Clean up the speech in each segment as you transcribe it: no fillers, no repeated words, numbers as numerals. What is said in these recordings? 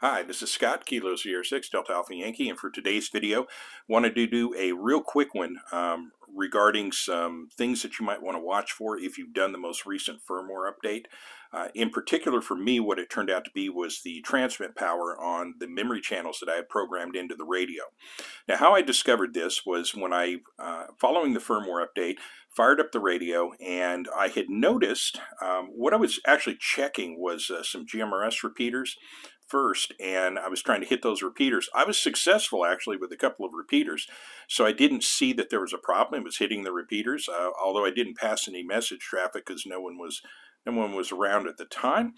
Hi, this is Scott, Kilo Sierra 6, Delta Alpha Yankee, and for today's video, wanted to do a real quick one regarding some things that you might want to watch for if you've done the most recent firmware update. In particular for me, what it turned out to be was the transmit power on the memory channels that I had programmed into the radio. Now, how I discovered this was when I, following the firmware update, fired up the radio, and I had noticed what I was actually checking was some GMRS repeaters first, and I was trying to hit those repeaters. I was successful actually with a couple of repeaters, so I didn't see that there was a problem. It was hitting the repeaters, although I didn't pass any message traffic because no one was around at the time.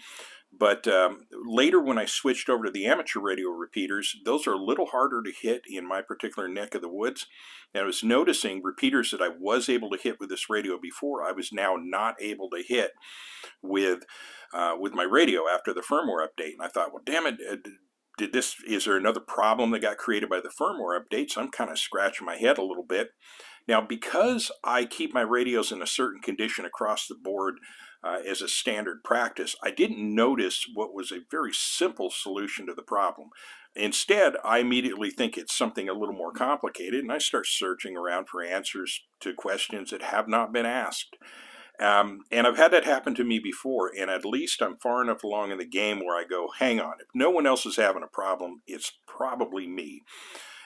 But later when I switched over to the amateur radio repeaters, those are a little harder to hit in my particular neck of the woods. And I was noticing repeaters that I was able to hit with this radio before, I was now not able to hit with my radio after the firmware update. And I thought, well, damn it, is there another problem that got created by the firmware update? So I'm kind of scratching my head a little bit. Now, because I keep my radios in a certain condition across the board as a standard practice, I didn't notice what was a very simple solution to the problem. Instead, I immediately think it's something a little more complicated, and I start searching around for answers to questions that have not been asked. And I've had that happen to me before, and at least I'm far enough along in the game where I go, hang on, if no one else is having a problem, it's probably me.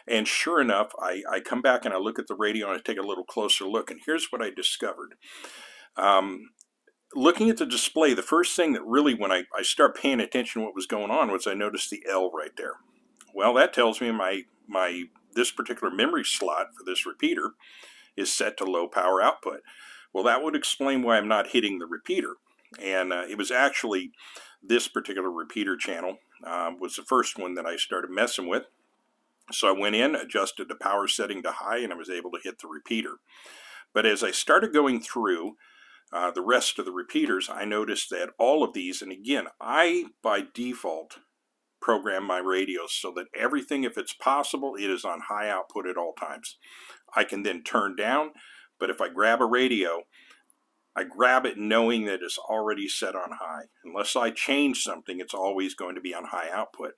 And sure enough, I come back and I look at the radio and I take a little closer look, and here's what I discovered. Looking at the display, the first thing that really, when I start paying attention to what was going on, was I noticed the L right there. Well, that tells me this particular memory slot for this repeater is set to low power output. Well, that would explain why I'm not hitting the repeater. And it was actually this particular repeater channel was the first one that I started messing with. So I went in, adjusted the power setting to high, and I was able to hit the repeater. But as I started going through the rest of the repeaters, I noticed that all of these, and again, I by default program my radios so that everything, if it's possible, it is on high output at all times. I can then turn down, but if I grab a radio, I grab it knowing that it's already set on high. Unless I change something, it's always going to be on high output.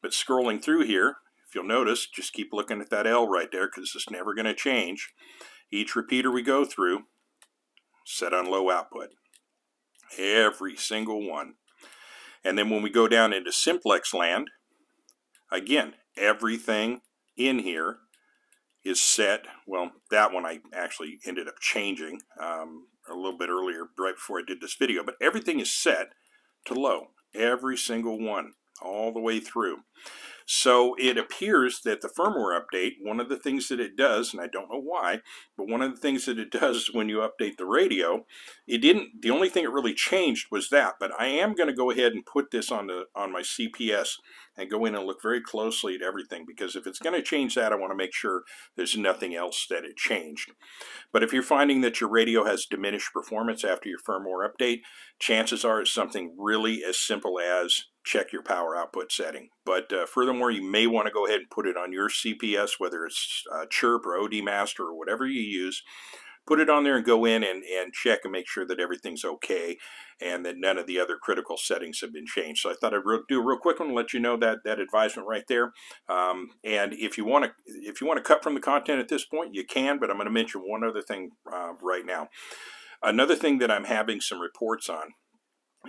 But scrolling through here, if you'll notice, just keep looking at that L right there because it's never going to change. Each repeater we go through, set on low output. Every single one. And then when we go down into simplex land, again, everything in here is set. Well, that one I actually ended up changing a little bit earlier, right before I did this video. But everything is set to low. Every single one, all the way through. So it appears that the firmware update, one of the things that it does, and I don't know why, but one of the things that it does is when you update the radio, the only thing it really changed was that. But I am going to go ahead and put this on my CPS and go in and look very closely at everything, because if it's going to change that, I want to make sure there's nothing else that it changed. But if you're finding that your radio has diminished performance after your firmware update, chances are it's something really as simple as check your power output setting. But furthermore, you may want to go ahead and put it on your CPS, whether it's Chirp or OD Master or whatever you use. Put it on there and go in and check and make sure that everything's okay and that none of the other critical settings have been changed. So I thought I'd do a real quick one, let you know that advisement right there. And if you want to cut from the content at this point, you can, but I'm going to mention one other thing right now. Another thing that I'm having some reports on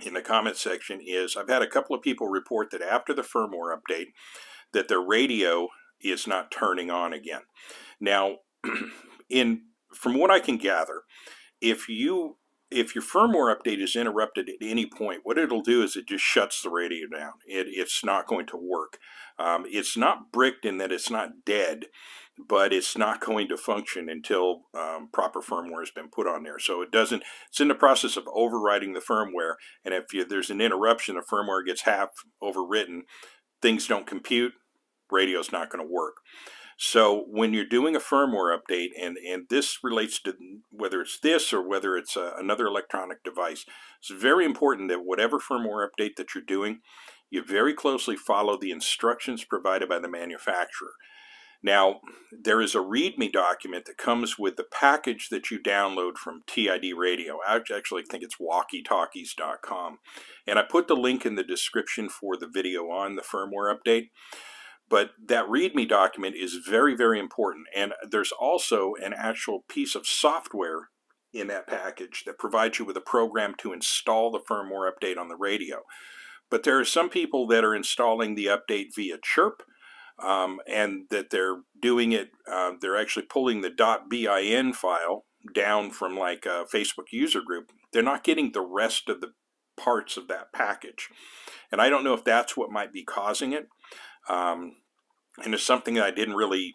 in the comment section is I've had a couple of people report that after the firmware update that their radio is not turning on again. Now, from what I can gather, if your firmware update is interrupted at any point, what it'll do is it just shuts the radio down. It's not going to work. It's not bricked in that it's not dead, but it's not going to function until proper firmware has been put on there. So it's in the process of overriding the firmware, and if there's an interruption, the firmware gets half overwritten, things don't compute, radio's not going to work. So when you're doing a firmware update, and this relates to whether it's this or whether it's another electronic device, it's very important that whatever firmware update that you're doing, you very closely follow the instructions provided by the manufacturer. Now, there is a README document that comes with the package that you download from TID Radio. I actually think it's walkietalkies.com. And I put the link in the description for the video on the firmware update. But that README document is very, very important. And there's also an actual piece of software in that package that provides you with a program to install the firmware update on the radio. But there are some people that are installing the update via Chirp. And that they're doing it, they're actually pulling the .bin file down from like a Facebook user group. They're not getting the rest of the parts of that package. And I don't know if that's what might be causing it. And it's something that I didn't really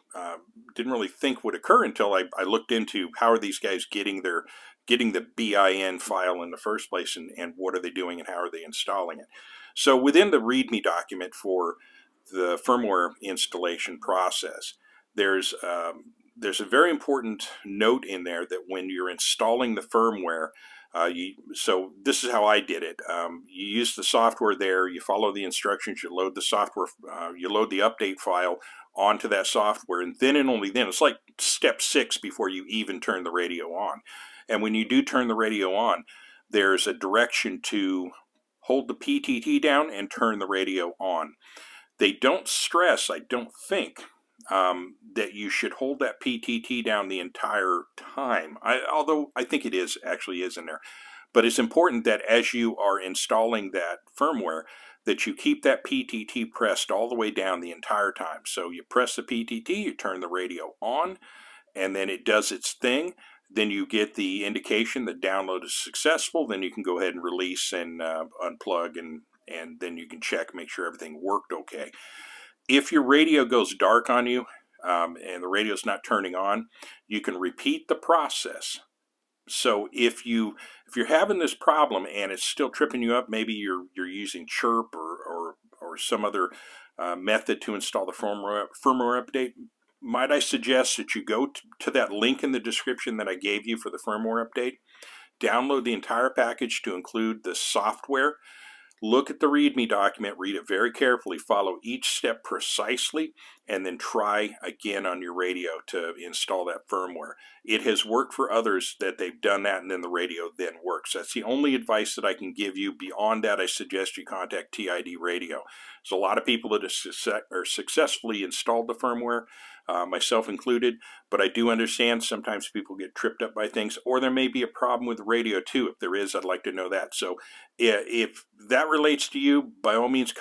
think would occur until I looked into how are these guys getting the BIN file in the first place, and what are they doing and how are they installing it. So within the README document for the firmware installation process, there's a very important note in there that when you're installing the firmware, so this is how I did it. You use the software there, you follow the instructions, you load the software, you load the update file onto that software, and then and only then, it's like step 6 before you even turn the radio on. And when you do turn the radio on, there's a direction to hold the PTT down and turn the radio on. They don't stress, I don't think, that you should hold that PTT down the entire time. Although I think it actually is in there. But it's important that as you are installing that firmware, that you keep that PTT pressed all the way down the entire time. So you press the PTT, you turn the radio on, and then it does its thing. Then you get the indication that download is successful. Then you can go ahead and release and unplug, and then you can check, make sure everything worked okay. If your radio goes dark on you, and the radio's not turning on, you can repeat the process. So if you're having this problem and it's still tripping you up, maybe you're using Chirp or some other method to install the firmware update, might I suggest that you go to that link in the description that I gave you for the firmware update, download the entire package to include the software, look at the README document, read it very carefully, follow each step precisely, and then try again on your radio to install that firmware. It has worked for others that they've done that, and then the radio then works. That's the only advice that I can give you. Beyond that, I suggest you contact TID Radio. There's a lot of people that are successfully installed the firmware, myself included, but I do understand sometimes people get tripped up by things, or there may be a problem with the radio too. If there is, I'd like to know that. So if that relates to you, by all means,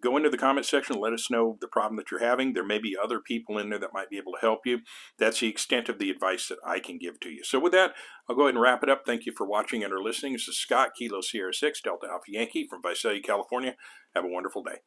go into the comment section, let us know the problem that you're having. There may be other people in there that might be able to help you. That's the extent of the advice that I can give to you. So with that, I'll go ahead and wrap it up. Thank you for watching and or listening. This is Scott, Kilo Sierra 6, Delta Alpha Yankee from Visalia, California. Have a wonderful day.